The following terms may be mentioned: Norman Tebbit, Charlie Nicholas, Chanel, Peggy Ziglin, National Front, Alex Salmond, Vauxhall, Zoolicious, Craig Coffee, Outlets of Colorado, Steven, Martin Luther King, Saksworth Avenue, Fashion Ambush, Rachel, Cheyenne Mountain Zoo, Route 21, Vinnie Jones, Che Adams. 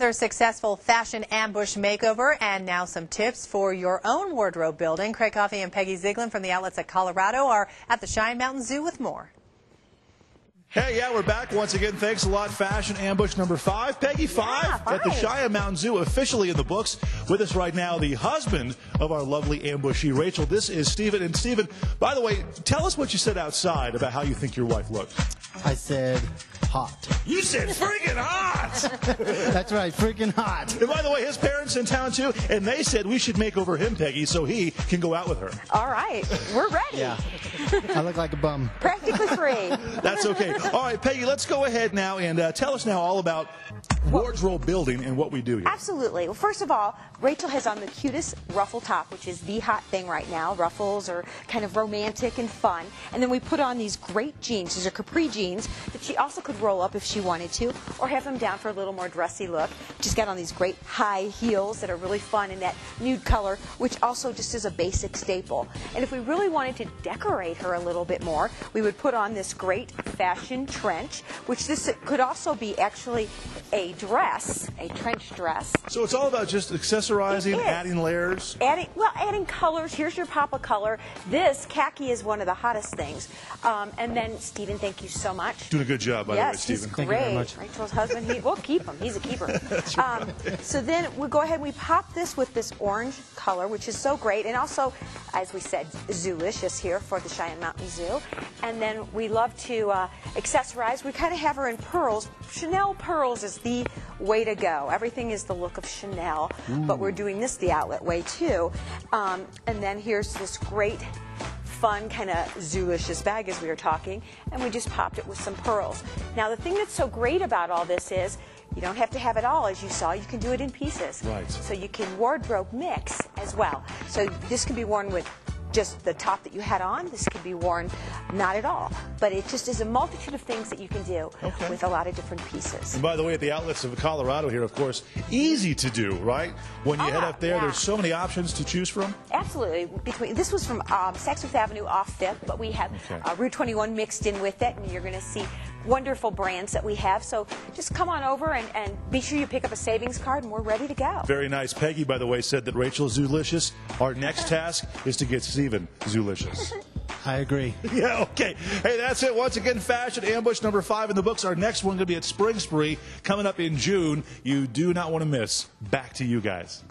Another successful fashion ambush makeover, and now some tips for your own wardrobe building. Craig Coffee and Peggy Ziglin from the Outlets of Colorado are at the Cheyenne Mountain Zoo with more. Hey, yeah, we're back once again. Thanks a lot. Fashion ambush number 5. Peggy, 5, yeah, 5 at the Cheyenne Mountain Zoo, officially in the books. With us right now, the husband of our lovely ambushee, Rachel. This is Steven. And Steven, by the way, tell us what you said outside about how you think your wife looked. I said hot. You said freaking hot! That's right, freaking hot. And by the way, his parents in town too, and they said we should make over him, Peggy, so he can go out with her. All right, we're ready. Yeah. I look like a bum. Practically free. That's okay. All right, Peggy, let's go ahead now and tell us now all about wardrobe building and what we do here. Absolutely. Well, first of all, Rachel has on the cutest ruffle top, which is the hot thing right now. Ruffles are kind of romantic and fun. And then we put on these great jeans. These are capri jeans that she also could roll up if she wanted to, or have them down for a little more dressy look. She's got on these great high heels that are really fun in that nude color, which also just is a basic staple. And if we really wanted to decorate her a little bit more, we would put on this great fashion trench, which this could also be actually a dress, a trench dress. So it's all about just accessorizing, adding layers? Adding colors. Here's your pop of color. This khaki is one of the hottest things. And then, Steven, thank you so much. Doing a good job, by the way, Steven. He's great. Thank you very much. Rachel's husband, we'll keep him. He's a keeper. That's right. So then we go ahead and we pop this with this orange color, which is so great. And also, as we said, Zoolicious here for the Cheyenne Mountain Zoo. And then we love to accessorize. We kind of have her in pearls. Chanel pearls is the way to go. Everything is the look of Chanel, but we're doing this the outlet way too. And then here's this great fun kind of Zoolicious bag as we were talking, and we just popped it with some pearls. Now the thing that's so great about all this is you don't have to have it all, as you saw. You can do it in pieces. Right. So you can wardrobe mix as well. So this can be worn with just the top that you had on. This could be worn not at all. But it just is a multitude of things that you can do with a lot of different pieces. And by the way, at the Outlets of Colorado here, of course, easy to do, right? When you head up there, there's so many options to choose from. Absolutely. This was from Saksworth Avenue off 5th, but we have Route 21 mixed in with it, and you're going to see wonderful brands that we have. So just come on over and be sure you pick up a savings card, and we're ready to go. Very nice. Peggy, by the way, said that Rachel's Zoolicious. Our next task is to get Steven Zoolicious. I agree. Yeah, okay. Hey, that's it. Once again, fashion ambush number 5 in the books. Our next one going to be at Spring Spree coming up in June. You do not want to miss. Back to you guys.